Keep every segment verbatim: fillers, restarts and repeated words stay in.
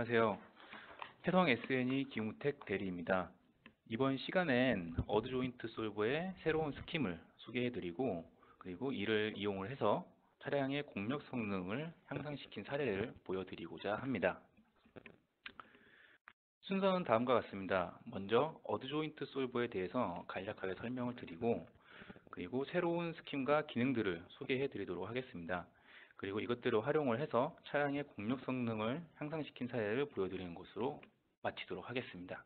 안녕하세요. 태성 에스 앤 이 김우택 대리입니다. 이번 시간엔 어드조인트 솔브의 새로운 스킴을 소개해드리고, 그리고 이를 이용을 해서 차량의 공력 성능을 향상시킨 사례를 보여드리고자 합니다. 순서는 다음과 같습니다. 먼저 어드조인트 솔브에 대해서 간략하게 설명을 드리고, 그리고 새로운 스킴과 기능들을 소개해드리도록 하겠습니다. 그리고 이것들을 활용을 해서 차량의 공력 성능을 향상시킨 사례를 보여드리는 것으로 마치도록 하겠습니다.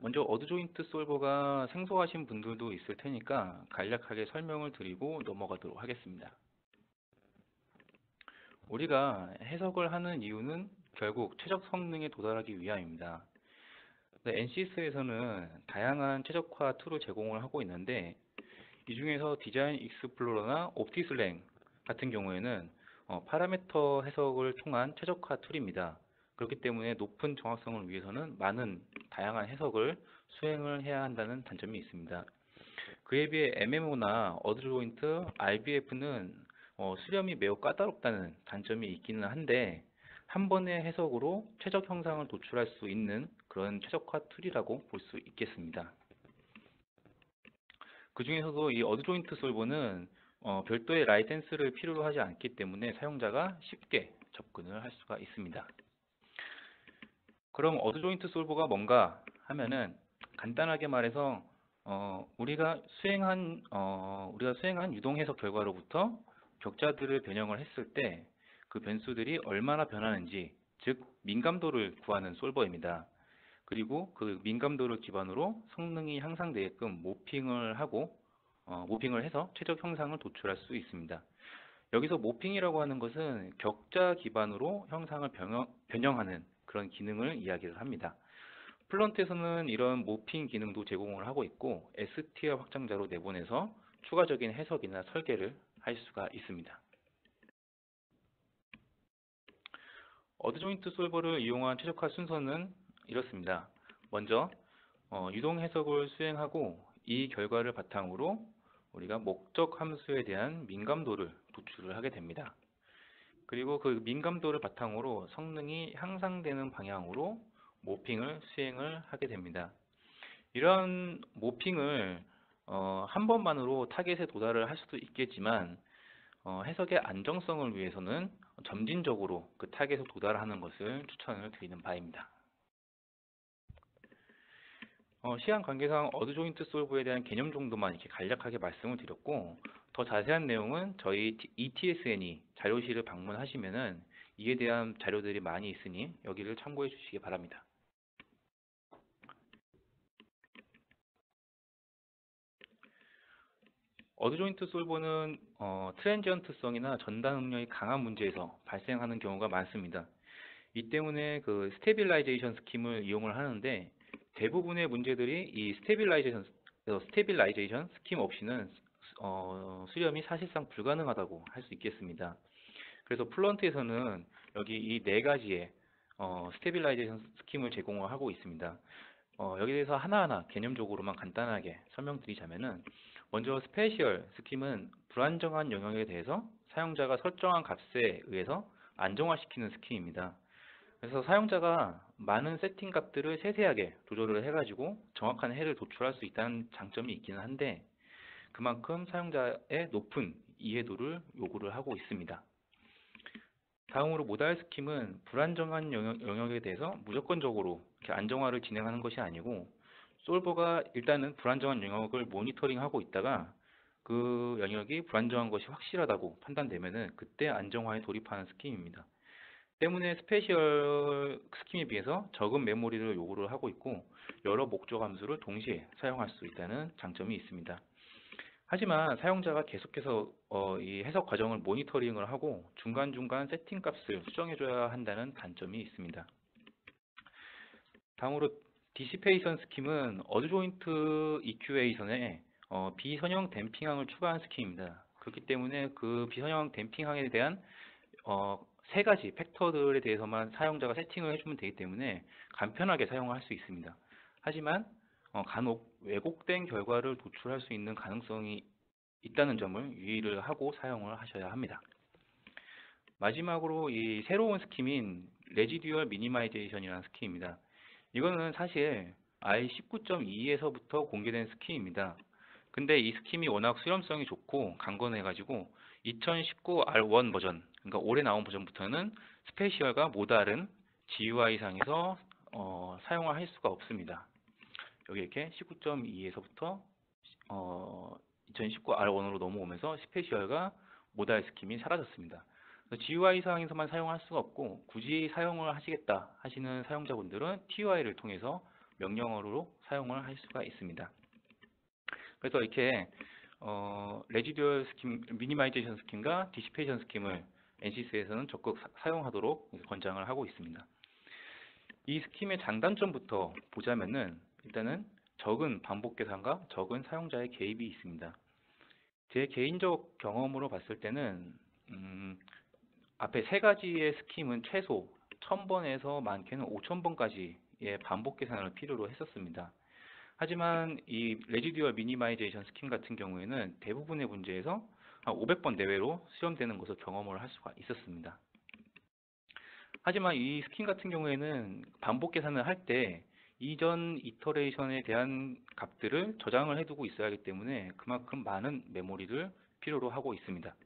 먼저 어드조인트 솔버가 생소하신 분들도 있을 테니까 간략하게 설명을 드리고 넘어가도록 하겠습니다. 우리가 해석을 하는 이유는 결국 최적 성능에 도달하기 위함입니다. 엔 씨 에스에서는 다양한 최적화 툴을 제공을 하고 있는데, 이 중에서 디자인 익스플로러나 옵티슬랭 같은 경우에는 어, 파라미터 해석을 통한 최적화 툴입니다. 그렇기 때문에 높은 정확성을 위해서는 많은 다양한 해석을 수행을 해야 한다는 단점이 있습니다. 그에 비해 엠 엠 오나 어드조인트 알 비 에프는 어, 수렴이 매우 까다롭다는 단점이 있기는 한데, 한 번의 해석으로 최적 형상을 도출할 수 있는 그런 최적화 툴이라고 볼 수 있겠습니다. 그 중에서도 이 어드조인트 솔버는 어, 별도의 라이센스를 필요로 하지 않기 때문에 사용자가 쉽게 접근을 할 수가 있습니다. 그럼 어드조인트 솔버가 뭔가 하면은, 간단하게 말해서 어, 우리가 수행한 어, 우리가 수행한 유동 해석 결과로부터 격자들을 변형을 했을 때 그 변수들이 얼마나 변하는지, 즉 민감도를 구하는 솔버입니다. 그리고 그 민감도를 기반으로 성능이 향상되게끔 모핑을 하고 어, 모핑을 해서 최적 형상을 도출할 수 있습니다. 여기서 모핑이라고 하는 것은 격자 기반으로 형상을 변형, 변형하는 그런 기능을 이야기를 합니다. 플런트에서는 이런 모핑 기능도 제공을 하고 있고, 에스 티 알 확장자로 내보내서 추가적인 해석이나 설계를 할 수가 있습니다. 어드조인트 솔버를 이용한 최적화 순서는 이렇습니다. 먼저 어, 유동 해석을 수행하고, 이 결과를 바탕으로 우리가 목적 함수에 대한 민감도를 도출을 하게 됩니다. 그리고 그 민감도를 바탕으로 성능이 향상되는 방향으로 모핑을 수행을 하게 됩니다. 이러한 모핑을 어, 한 번만으로 타겟에 도달을 할 수도 있겠지만, 어, 해석의 안정성을 위해서는 점진적으로 그 타겟에 도달하는 것을 추천을 드리는 바입니다. 어, 시간 관계상 어드조인트 솔브에 대한 개념 정도만 이렇게 간략하게 말씀을 드렸고, 더 자세한 내용은 저희 이 티 에스 엔 이 자료실을 방문하시면은 이에 대한 자료들이 많이 있으니 여기를 참고해 주시기 바랍니다. 어드조인트 솔버는 어, 트랜지언트성이나 전단 응력이 강한 문제에서 발생하는 경우가 많습니다. 이 때문에 그 스테빌라이제이션 스킴을 이용을 하는데, 대부분의 문제들이 이 스테빌라이제이션, 스테빌라이제이션 스킴 없이는 어, 수렴이 사실상 불가능하다고 할 수 있겠습니다. 그래서 플런트에서는 여기 이 네 가지의 어, 스테빌라이제이션 스킴을 제공을 하고 있습니다. 어, 여기에 대해서 하나하나 개념적으로만 간단하게 설명드리자면은, 먼저 스페셜 스킴은 불안정한 영역에 대해서 사용자가 설정한 값에 의해서 안정화시키는 스킴입니다. 그래서 사용자가 많은 세팅 값들을 세세하게 조절을 해가지고 정확한 해를 도출할 수 있다는 장점이 있기는 한데, 그만큼 사용자의 높은 이해도를 요구를 하고 있습니다. 다음으로 모달 스킴은 불안정한 영역에 대해서 무조건적으로 이렇게 안정화를 진행하는 것이 아니고, 솔버가 일단은 불안정한 영역을 모니터링하고 있다가 그 영역이 불안정한 것이 확실하다고 판단되면은 그때 안정화에 돌입하는 스킴입니다. 때문에 스페셜 스킴에 비해서 적은 메모리를 요구를 하고 있고, 여러 목적 함수를 동시에 사용할 수 있다는 장점이 있습니다. 하지만 사용자가 계속해서 어, 이 해석 과정을 모니터링을 하고 중간중간 세팅 값을 수정해줘야 한다는 단점이 있습니다. 다음으로 디시페이션 스킴은 어드조인트 이큐에이션에 어, 비선형 댐핑항을 추가한 스킴입니다. 그렇기 때문에 그 비선형 댐핑항에 대한 어, 세 가지 팩터들에 대해서만 사용자가 세팅을 해주면 되기 때문에 간편하게 사용할 수 있습니다. 하지만 간혹 왜곡된 결과를 도출할 수 있는 가능성이 있다는 점을 유의를 하고 사용을 하셔야 합니다. 마지막으로 이 새로운 스킴인 레지듀얼 미니마이제이션이라는 스키입니다. 이거는 사실 아이 십구 점 이에서부터 공개된 스키입니다. 근데 이 스킴이 워낙 수렴성이 좋고 강건해가지고 이천십구 알원 버전, 그러니까 올해 나온 버전부터는 스페셜과 모달은 지유아 이상에서 어, 사용을 할 수가 없습니다. 여기 이렇게 십구 점 이에서부터 어, 이천십구 알원으로 넘어오면서 스페셜과 모달 스킴이 사라졌습니다. 지유아 이상에서만 사용할 수가 없고, 굳이 사용을 하시겠다 하시는 사용자분들은 티유아이를 통해서 명령어로 사용을 할 수가 있습니다. 그래서 이렇게 어, 레지듀얼 스킴, 미니마이제이션 스킴과 디시페이션 스킴을 엔시스에서는 적극 사, 사용하도록 권장을 하고 있습니다. 이 스킴의 장단점부터 보자면은, 일단은 적은 반복 계산과 적은 사용자의 개입이 있습니다. 제 개인적 경험으로 봤을 때는 음, 앞에 세 가지의 스킴은 최소 천 번에서 많게는 오천 번까지의 반복 계산을 필요로 했었습니다. 하지만 이 레지듀얼 미니마이제이션 스킴 같은 경우에는 대부분의 문제에서 한 오백 번 내외로 수렴되는 것을 경험을 할 수가 있었습니다. 하지만 이 스킴 같은 경우에는 반복 계산을 할 때 이전 이터레이션에 대한 값들을 저장을 해두고 있어야 하기 때문에 그만큼 많은 메모리를 필요로 하고 있습니다.